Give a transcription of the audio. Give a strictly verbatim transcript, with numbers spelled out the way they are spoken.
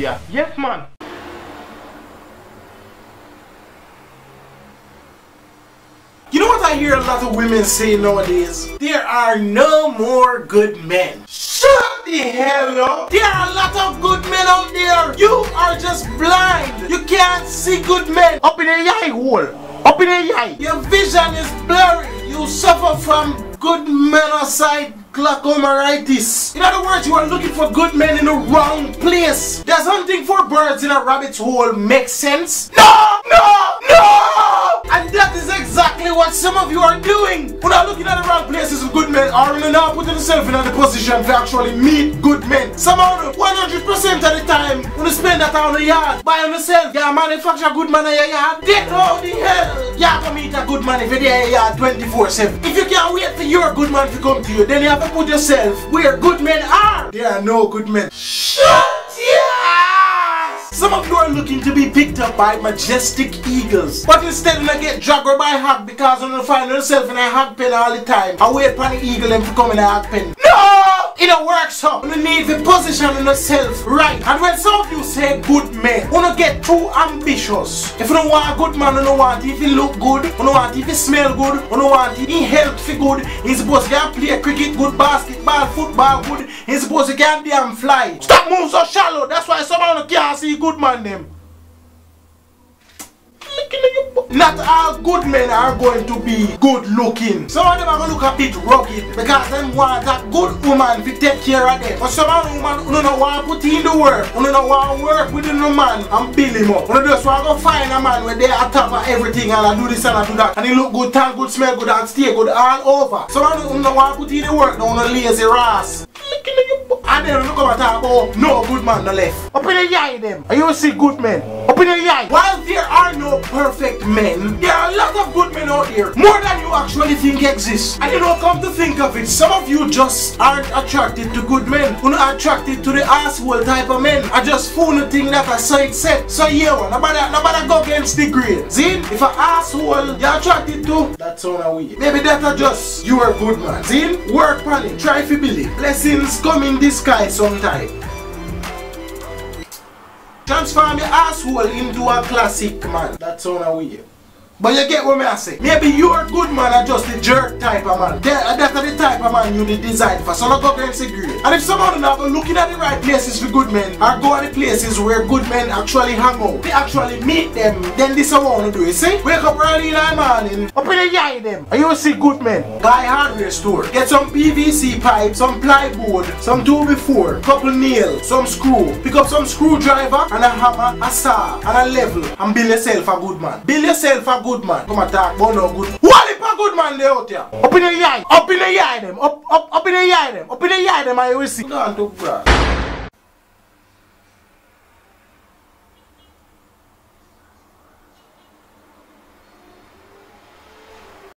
media. Yes, man. You know what I hear a lot of women say nowadays? There are no more good men. Shut the hell up! There are a lot of good men out there. You are just blind. You can't see good men. Up in a yai hole. Up in a yai. Your vision is blurry. You suffer from good menoside glaucomaritis. In other words, you are looking for good men in the wrong place. Does hunting for birds in a rabbit hole make sense? No! No! No! And that is exactly what some of you are doing. When I'm looking at the wrong places with good men, or you're now putting yourself in a position to actually meet good men. Somehow, one hundred percent of the time, when you spend that on the yard, buy on yourself, you manufacture good man in your yard. Then how the hell you can meet a good man if you're there in your yard twenty-four seven? If you can't wait for your good man to come to you, then you have to put yourself where good men are. There are no good men. Shut yeah! Some of you are looking to be picked up by majestic eagles, but instead you get dragged by a hog because you find yourself in a hog pen all the time. I wait for the eagle and to come in a hog pen. No! It don't work so. You need to position yourself right. And when some of you say good men, you don't get too ambitious. If you don't want a good man, you don't want if he look good, you don't want if he smell good, you don't want if he health good, he's supposed to can play cricket good, basketball, football good, he's supposed to can damn fly. Stop moving so shallow, that's why someone can't see good man them. Not all good men are going to be good looking. Some of them are going to look a bit rugged because them want that good woman to take care of them. But some of the women who don't want to put in the work, who don't want to work with the man and build him up. Who just want to go find a man where they are top of everything and I do this and I do that. And he look good, talk good, smell good and stay good all over. Some of them who don't want to put in the work, they want to lazy ass. And then look over talk about no good man no left. Open your eye them and you will see good men. Open your eye. While there are no perfect men, there are a lot of good men out here. More than you actually think exists. And you know, come to think of it, some of you just aren't attracted to good men. You're not attracted to the asshole type of men. I just found a thing that I saw it set. So yeah, one, nobody, nobody go against the grain. See? If an asshole you're attracted to, that's all I weird. Maybe that are just you are good man. See? Work planning, try for building. Blessings come in this sky sometime. Transform your asshole into a classic man. That's all I weird. But you get what I say. Maybe you're good man are just the jerk type of man. That's the type of man you need design for. So not go against the grain. And if someone is not looking at the right places for good men, or go to the places where good men actually hang out, they actually meet them, then this is what I want to do. You see? Wake up early in the morning, open your eye them, and you will see good men. Buy a hardware store. Get some P V C pipe, some plywood, some two by four, couple nail, some screw. Pick up some screwdriver, and a hammer, a saw, and a level, and build yourself a good man. Build yourself a good Good man, come attack, but no good. What if a good man they out here? Up in the eye, up in the eye them, up, up, up in the eye them, up in the eye them, I will see. Don't do that.